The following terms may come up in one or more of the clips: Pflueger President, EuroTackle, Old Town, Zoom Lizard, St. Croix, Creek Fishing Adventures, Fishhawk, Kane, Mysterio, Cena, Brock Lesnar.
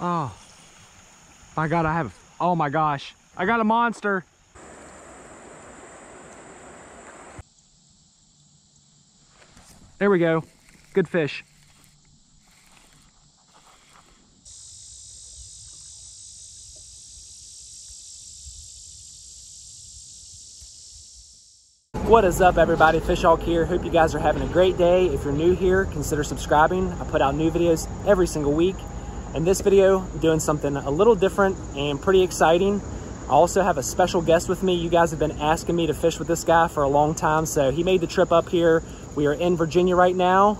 Oh my God, oh my gosh, I got a monster. There we go. Good fish. What is up, everybody? Fishhawk here. Hope you guys are having a great day. If you're new here, consider subscribing. I put out new videos every single week. In this video, I'm doing something a little different and pretty exciting. I also have a special guest with me. You guys have been asking me to fish with this guy for a long time, so he made the trip up here. We are in Virginia right now.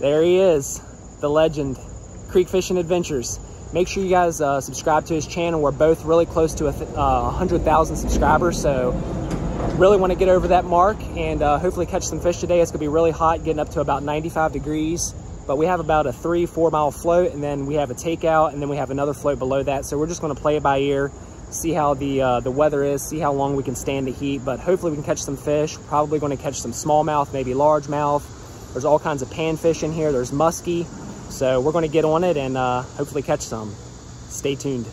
There he is, the legend, Creek Fishing Adventures. Make sure you guys subscribe to his channel. We're both really close to 100,000 subscribers, so really want to get over that mark and hopefully catch some fish today. It's going to be really hot, getting up to about 95 degrees. But we have about a 3-4 mile float, and then we have a takeout, and then we have another float below that. So we're just going to play it by ear, see how the weather is, see how long we can stand the heat. But hopefully we can catch some fish. We're probably going to catch some smallmouth, maybe largemouth. There's all kinds of panfish in here. There's musky. So we're going to get on it and hopefully catch some. Stay tuned.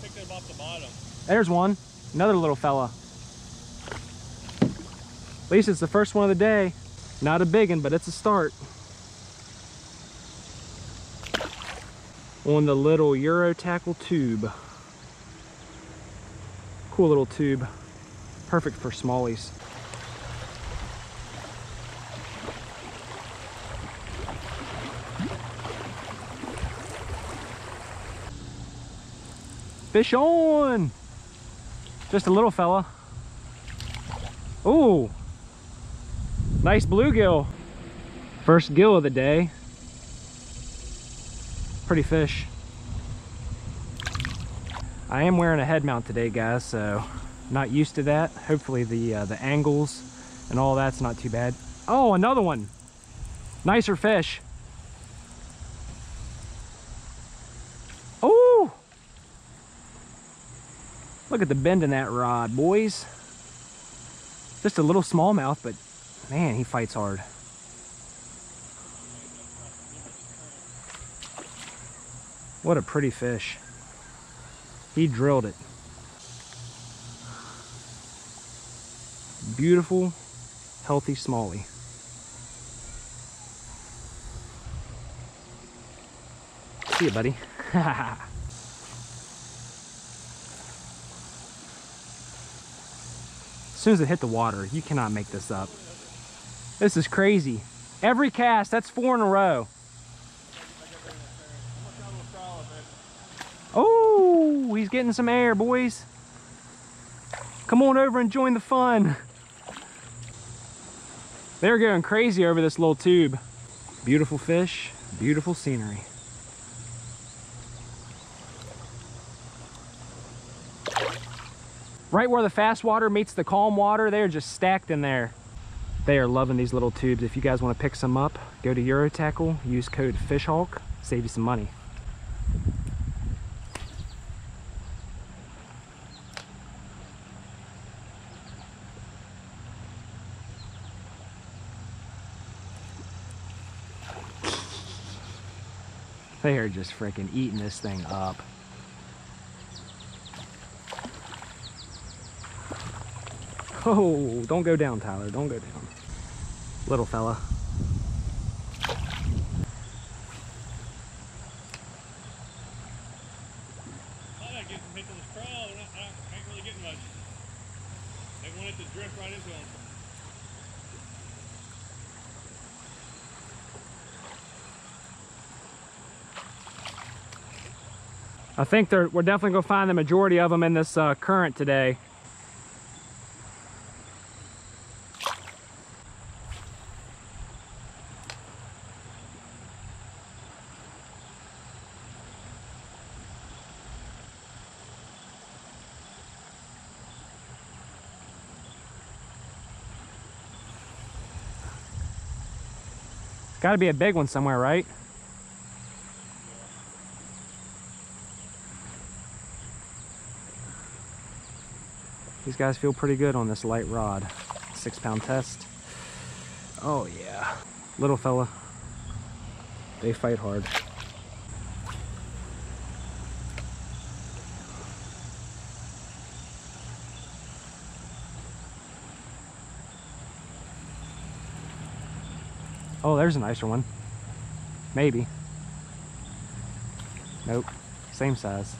Picked him off the bottom. There's one. Another little fella. At least it's the first one of the day. Not a big one, but it's a start. On the little EuroTackle tube. Cool little tube. Perfect for smallies. Fish on! Just a little fella. Ooh, nice bluegill. First gill of the day. Pretty fish. I am wearing a head mount today, guys, so not used to that. Hopefully the angles and all that's not too bad. Oh, another one. Nicer fish. Look at the bend in that rod, boys. Just a little smallmouth, but man, he fights hard. What a pretty fish. He drilled it. Beautiful, healthy smallie. See ya, buddy. As soon as it hit the water, you cannot make this up. This is crazy. Every cast, that's 4 in a row. Oh, he's getting some air, boys. Come on over and join the fun. They're going crazy over this little tube. Beautiful fish, beautiful scenery. Right where the fast water meets the calm water, they're just stacked in there. They are loving these little tubes. If you guys want to pick some up, go to EuroTackle, use code FISHHAWK, save you some money. They are just freaking eating this thing up. Oh, don't go down, Tyler. Don't go down. Little fella. I like getting people to crawl. I ain't really getting much. They want it to drift right into them. I think we're definitely going to find the majority of them in this current today. Got to be a big one somewhere, right? These guys feel pretty good on this light rod. 6 pound test. Oh yeah, little fella, they fight hard. Oh, there's a nicer one. Maybe. Nope, same size.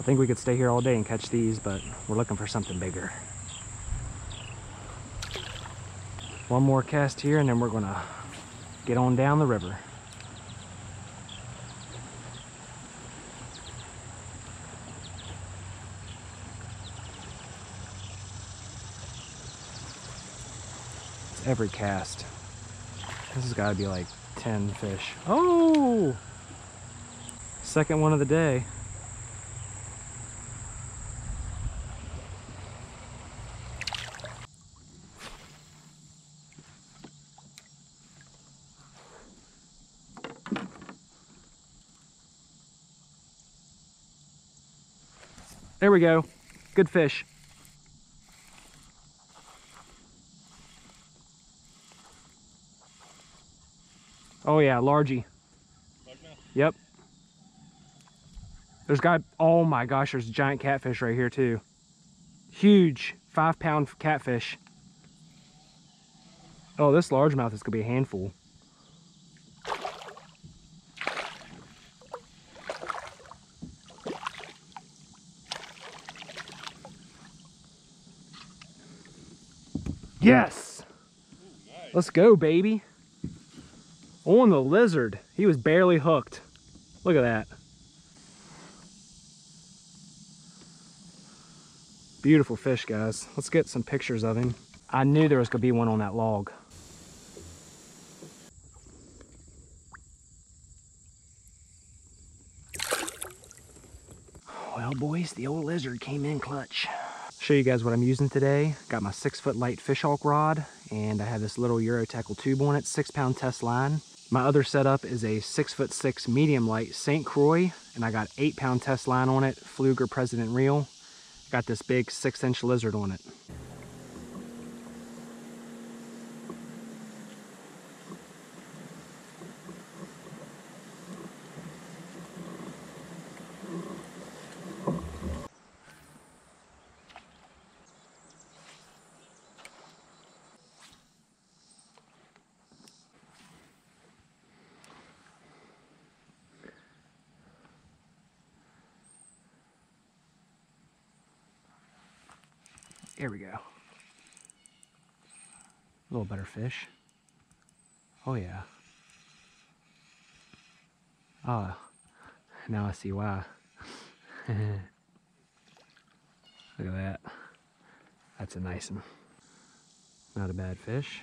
I think we could stay here all day and catch these, but we're looking for something bigger. One more cast here and then we're gonna get on down the river. Every cast. This has got to be like 10 fish. Oh! Second one of the day. There we go. Good fish. Oh yeah, largie. Yep. There's got, oh my gosh, there's a giant catfish right here too. Huge 5 pound catfish. Oh, this largemouth is gonna be a handful. Yes! Ooh, nice. Let's go, baby. On the lizard, he was barely hooked. Look at that. Beautiful fish, guys. Let's get some pictures of him. I knew there was gonna be one on that log. Well, boys, the old lizard came in clutch. Show you guys what I'm using today. Got my 6 foot light fish hawk rod, and I have this little EuroTackle tube on it, 6 pound test line. My other setup is a 6'6" medium light St. Croix, and I got 8 pound test line on it, Pflueger President reel. I got this big 6 inch lizard on it. Here we go. A little better fish. Oh yeah. Ah, now I see why. Look at that. That's a nice one. Not a bad fish.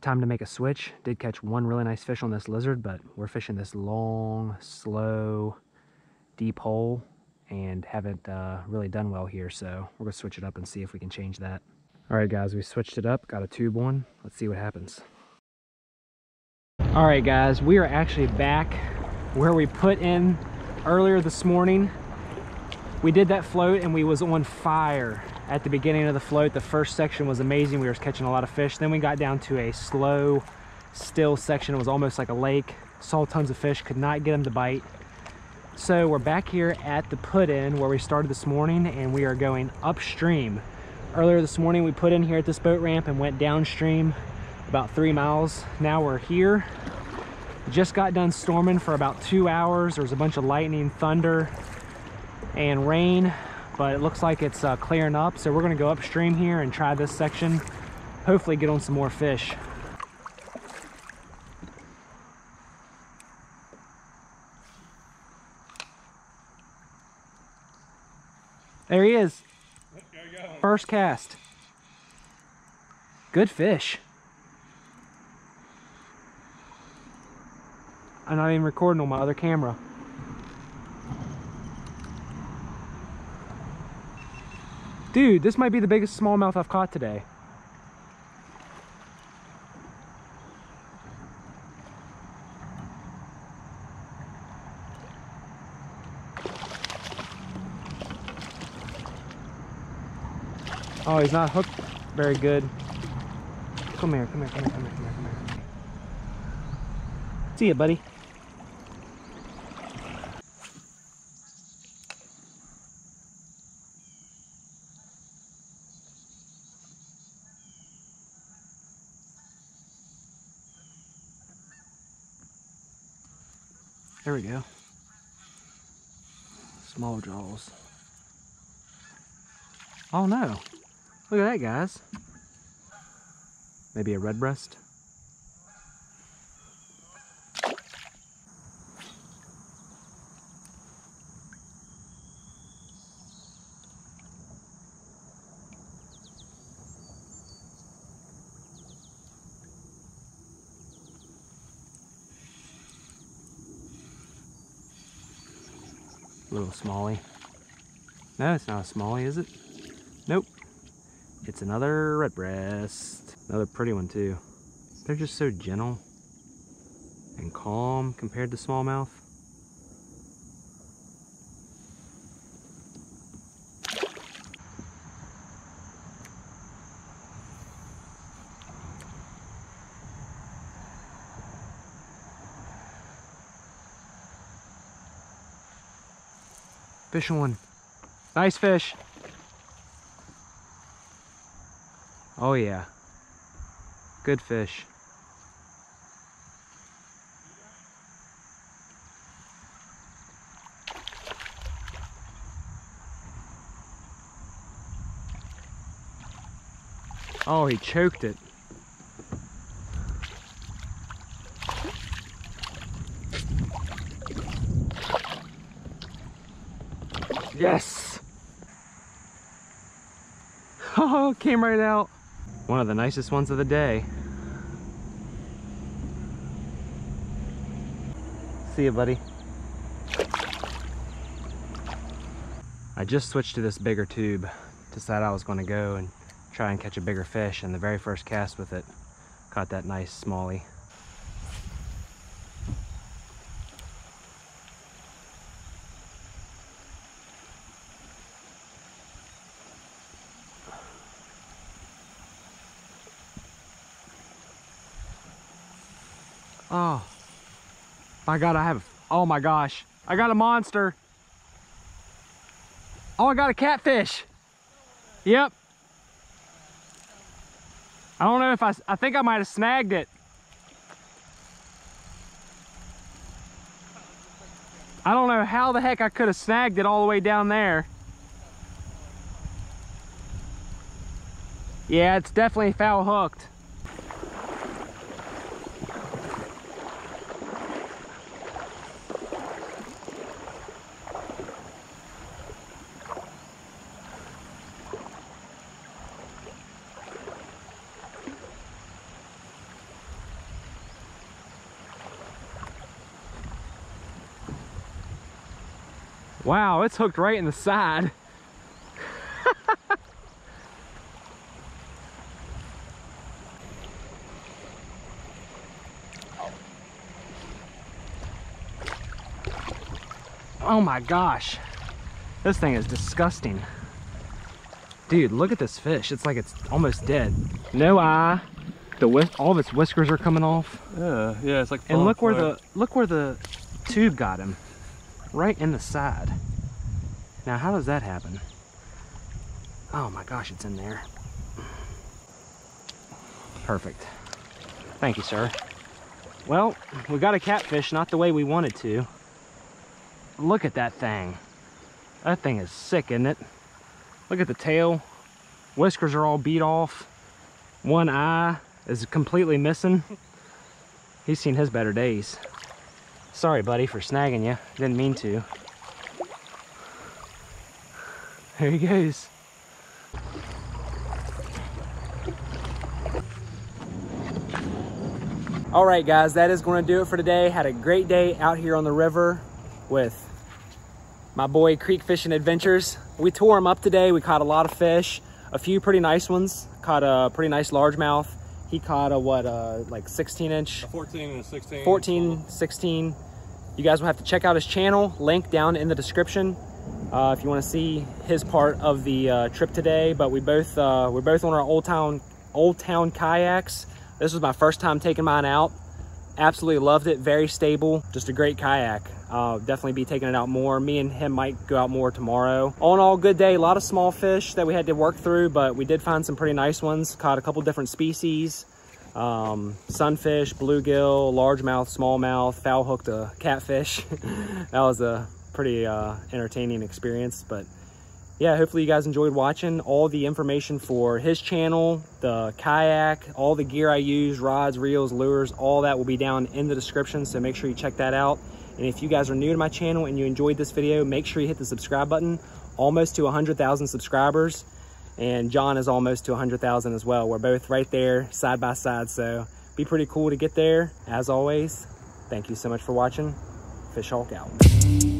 Time to make a switch. Did catch one really nice fish on this lizard, but we're fishing this long, slow, deep hole and haven't really done well here, so we're gonna switch it up and see if we can change that. All right guys, we switched it up, got a tube on. Let's see what happens. All right guys, we are actually back where we put in earlier this morning. We did that float and we was on fire. At the beginning of the float, the first section was amazing. We were catching a lot of fish. Then we got down to a slow, still section. It was almost like a lake. Saw tons of fish, could not get them to bite. So we're back here at the put-in where we started this morning, and we are going upstream. Earlier this morning, we put in here at this boat ramp and went downstream about 3 miles. Now we're here. Just got done storming for about 2 hours. There was a bunch of lightning, thunder, and rain. But it looks like it's clearing up. So we're gonna go upstream here and try this section. Hopefully get on some more fish. There he is. There you go. First cast. Good fish. I'm not even recording on my other camera. Dude, this might be the biggest smallmouth I've caught today. Oh, he's not hooked very good. Come here, come here, come here, come here, come here, come here. See ya, buddy. There we go. Small jaws. Oh no. Look at that, guys. Maybe a redbreast. A little smallie. No, it's not a smallie, is it? Nope. It's another redbreast. Another pretty one too. They're just so gentle and calm compared to smallmouth. Fish one. Nice fish. Oh yeah, good fish. Oh, he choked it. Yes! Oh, came right out. One of the nicest ones of the day. See ya, buddy. I just switched to this bigger tube. Decided I was gonna go and try and catch a bigger fish, and the very first cast with it, caught that nice smallie. Oh my God, oh my gosh. I got a monster. Oh, I got a catfish. Yep. I don't know if I think I might've snagged it. I don't know how the heck I could have snagged it all the way down there. Yeah, it's definitely foul hooked. Wow, it's hooked right in the side. Oh my gosh. This thing is disgusting. Dude, look at this fish. It's like it's almost dead. No eye. All of its whiskers are coming off. Yeah, it's like falling. And look where the tube got him. Right in the side. Now, how does that happen? Oh my gosh, it's in there. Perfect. Thank you, sir. Well, we got a catfish, not the way we wanted to. Look at that thing. That thing is sick, isn't it? Look at the tail. Whiskers are all beat off. One eye is completely missing. He's seen his better days. Sorry, buddy, for snagging you. Didn't mean to. There he goes. All right, guys, that is going to do it for today. Had a great day out here on the river with my boy Creek Fishing Adventures. We tore them up today. We caught a lot of fish, a few pretty nice ones. Caught a pretty nice largemouth. He caught a what, like 16 inch? 14 and 16. 14, 16. You guys will have to check out his channel, link down in the description, if you want to see his part of the trip today. But we both we're both on our Old Town kayaks. This was my first time taking mine out. Absolutely loved it. Very stable. Just a great kayak. Definitely be taking it out more. Me and him might go out more tomorrow. All in all, good day. A lot of small fish that we had to work through, but we did find some pretty nice ones. Caught a couple different species. Sunfish, bluegill, largemouth, smallmouth, foul hooked a catfish. That was a pretty entertaining experience. But yeah, hopefully you guys enjoyed watching. All the information for his channel, the kayak, all the gear I use, rods, reels, lures, all that will be down in the description, so make sure you check that out. And if you guys are new to my channel and you enjoyed this video, make sure you hit the subscribe button. Almost to 100,000 subscribers, and John is almost to 100,000 as well. We're both right there side by side, so be pretty cool to get there. As always, thank you so much for watching. Fish Hawk out.